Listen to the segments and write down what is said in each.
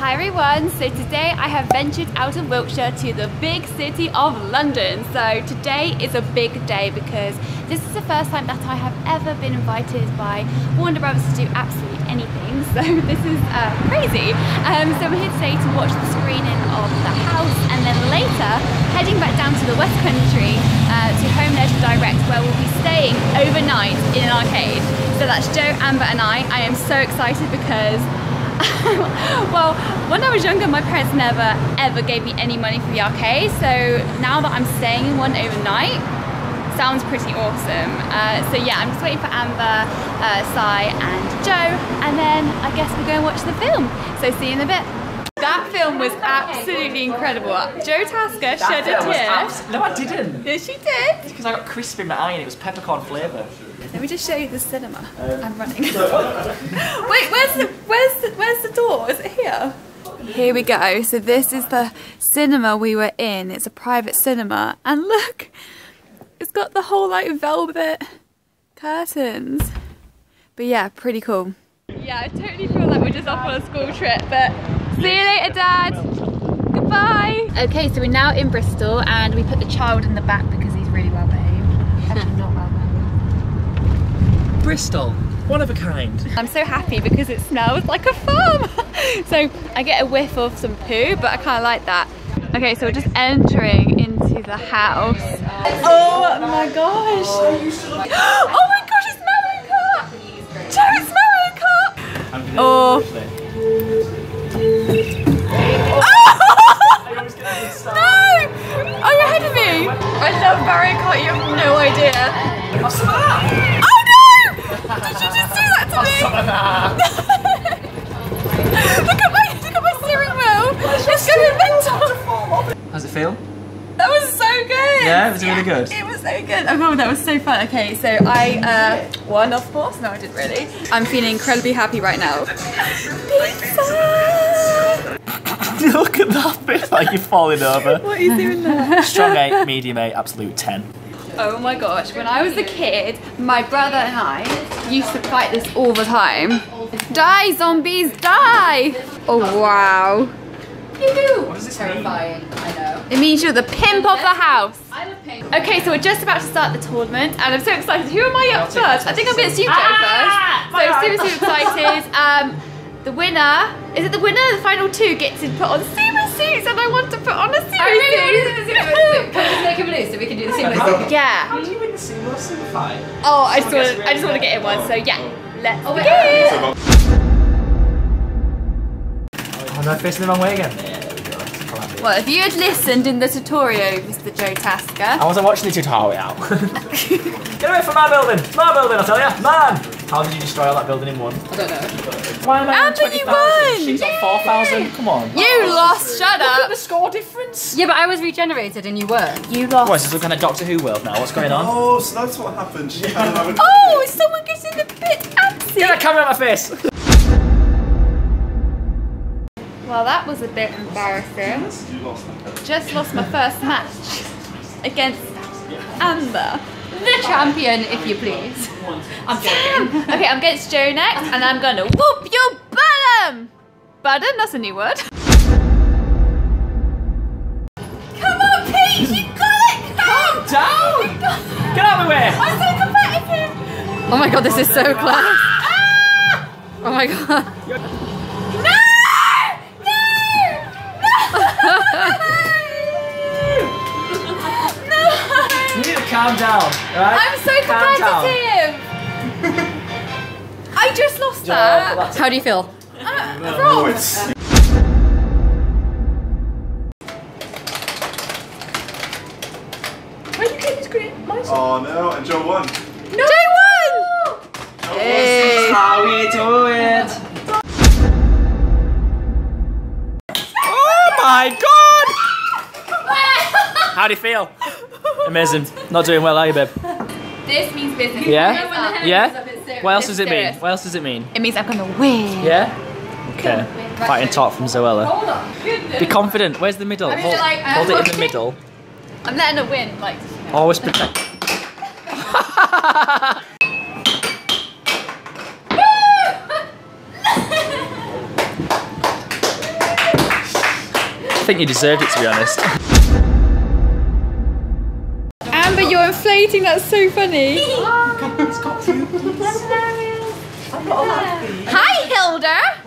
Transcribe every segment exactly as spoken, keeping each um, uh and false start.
Hi everyone, so today I have ventured out of Wiltshire to the big city of London. So today is a big day because this is the first time that I have ever been invited by Warner Bros to do absolutely anything. So this is uh, crazy. Um, so we're here today to watch the screening of The House and then later heading back down to the West Country uh, to Home Leisure Direct, where we'll be staying overnight in an arcade. So that's Joe, Amber and I. I am so excited because well, when I was younger, my parents never ever gave me any money for the arcade, so now that I'm staying in one overnight, sounds pretty awesome. Uh, so yeah, I'm just waiting for Amber, uh, Si and Joe, and then I guess we'll go and watch the film. So see you in a bit. That film was absolutely incredible. Joe Tasker that shed a tear. No, I didn't. Yes, she did. Because I got crisp in my eye and it was peppercorn flavour. Let me just show you the cinema. Um, I'm running. Wait, where's the, where's, the, where's the door? Is it here? Here we go. So this is the cinema we were in. It's a private cinema. And look, it's got the whole like velvet curtains. But yeah, pretty cool. Yeah, I totally feel like we're just off on a school trip, but see you later, Dad. Goodbye. Okay, so we're now in Bristol and we put the child in the back because he's really well behaved. Actually, not well behaved. Bristol, one of a kind. I'm so happy because it smells like a farm. So I get a whiff of some poo, but I kind of like that. Okay, so we're just entering into the house. Oh my gosh. Oh my gosh, it's Mario Kart. Joe, it's Mario Kart. Oh. No! Are you ahead of me? I love Mario Kart, you have no idea. What's that? Did you just do that to me? Look at my, look at my steering wheel. It's going mental. How's it feel? That was so good. Yeah, it was yeah, really good. It was so good. Oh, that was so fun. Okay, so I uh, won, of course. No, I didn't really. I'm feeling incredibly happy right now. Pizza! Look at that bit, like you're falling over. What are you doing there? Strong eight, medium eight, absolute ten. Oh my gosh, when I was a kid, my brother and I used to fight this all the time. Die, zombies, die! Oh wow. What does this terrifying mean? I know. It means you're the pimp of the house. I'm a pimp. Okay, so we're just about to start the tournament and I'm so excited. Who am I up first? I think I'm going to assume Joe first. So I'm super, super excited. Um, the winner, is it the winner? The final two get to put on super suits and I want to put on a super really suit. Can we just make him loose so we can do the sumo suit? Yeah. How do you win the sumo suit fight? Oh, I just, wanna, I just want to get in one, so yeah. Let's oh, begin! Am I facing the wrong way again? Yeah, there we go. Well, if you had listened in the tutorial, Mister Joe Tasker. I wasn't watching the tutorial. Get away from my building! It's my building, I tell you! Man! How did you destroy all that building in one? I don't know. Why am I on twenty thousand? She's on four thousand. Come on. You lost. Shut up. Look at the score difference. Yeah, but I was regenerated and you weren't. You lost. What, is this some kind of Doctor Who world now? What's going on? Oh, so that's what happened. She yeah. Oh, someone gets in the pit. Absolutely. Get that camera out of my face. Well, that was a bit embarrassing. You lost my coach. Just lost my first match against Amber. The champion, if you please. I'm joking. Okay, I'm against Joe next, and I'm gonna whoop your bottom! Bottom? That's a new word. Come on, Pete! You got it! Calm down! Get out of the way! I'm so competitive! Oh my god, this is so close. Ah! Oh my god. No! No! No! No! You need to calm down, right? I'm so competitive! I just lost that! Yeah, how do you feel? I'm wrong! Why did you get this green? Oh no, and Joe won! No! Joe won! Joe hey! This is how we do it! Oh my god! How do you feel? Amazing. Not doing well, are you, babe? This means business. Yeah? Yeah? What else does it mean? What else does it mean? It means I'm gonna win. Yeah? Okay. Fighting talk from Zoella. Hold on. Be confident. Where's the middle? Hold, like, uh, hold it in the middle. I'm letting her win. Like, you know. Always protect. think you deserved it, to be honest. Amber, you're inflating, that's so funny. Hi, Hilda.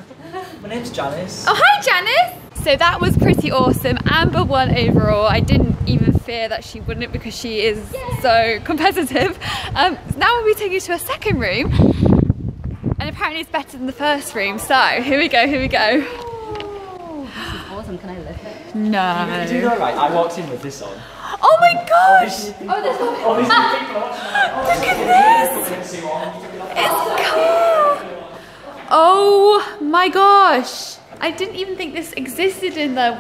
My name's Janice. Oh, hi, Janice. So that was pretty awesome. Amber won overall. I didn't even fear that she wouldn't because she is Yay. so competitive. Um, now we'll be taking you to a second room, and apparently it's better than the first room. So here we go, here we go. Oh, this is awesome. Can I look at it? No. You really do know, right? I walked in with this on. Oh my gosh! Oh, there's one. Oh, look at this! It's cool! Oh my gosh! I didn't even think this existed in the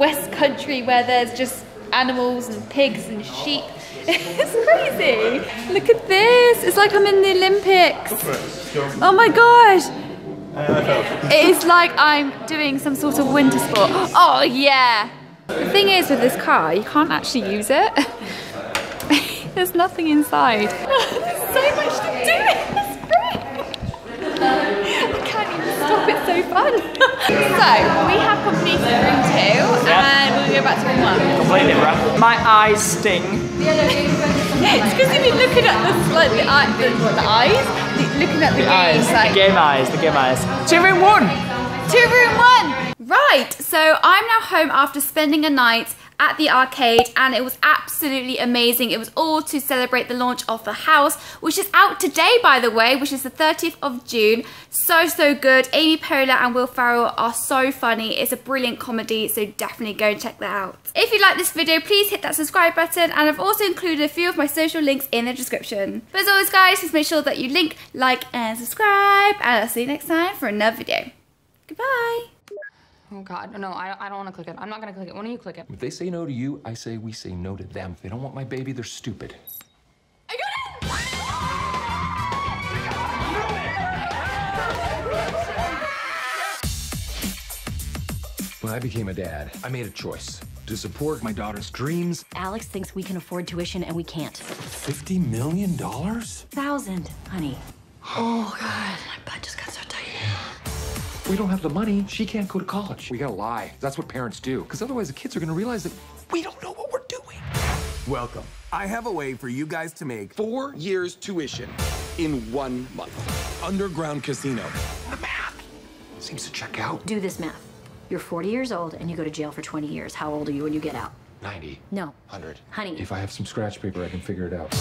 West Country where there's just animals and pigs and sheep. It's crazy! Look at this! It's like I'm in the Olympics! Oh my gosh! It is like I'm doing some sort of winter sport. Oh yeah! The thing is with this car, you can't actually use it. There's nothing inside. There's so much to do, it's great! I can't even stop, it's so fun! So, we have completed room two, and we'll go back to room one. Completely wrong. My eyes sting. It's because you've been looking at the, like, the, eye, the, the eyes, looking at the, the games, eyes. Like... The game eyes, the game eyes. To room one! To room one! Right, so I'm now home after spending a night at the arcade, and it was absolutely amazing. It was all to celebrate the launch of The House, which is out today, by the way, which is the thirtieth of June. So, so good. Amy Poehler and Will Ferrell are so funny. It's a brilliant comedy, so definitely go and check that out. If you like this video, please hit that subscribe button, and I've also included a few of my social links in the description. But as always, guys, just make sure that you link, like, and subscribe, and I'll see you next time for another video. Goodbye. Oh God, no, I, I don't want to click it. I'm not going to click it. Why don't you click it? If they say no to you, I say we say no to them. If they don't want my baby, they're stupid. I got it! When I became a dad, I made a choice to support my daughter's dreams. Alex thinks we can afford tuition and we can't. fifty million dollars? Thousand, honey. Oh God, my butt just got so tight. We don't have the money. She can't go to college. We gotta lie. That's what parents do. Because otherwise the kids are gonna realize that we don't know what we're doing. Welcome. I have a way for you guys to make four years tuition in one month. Underground casino. The math seems to check out. Do this math. You're forty years old and you go to jail for twenty years. How old are you when you get out? ninety. No. one hundred. Honey. If I have some scratch paper, I can figure it out.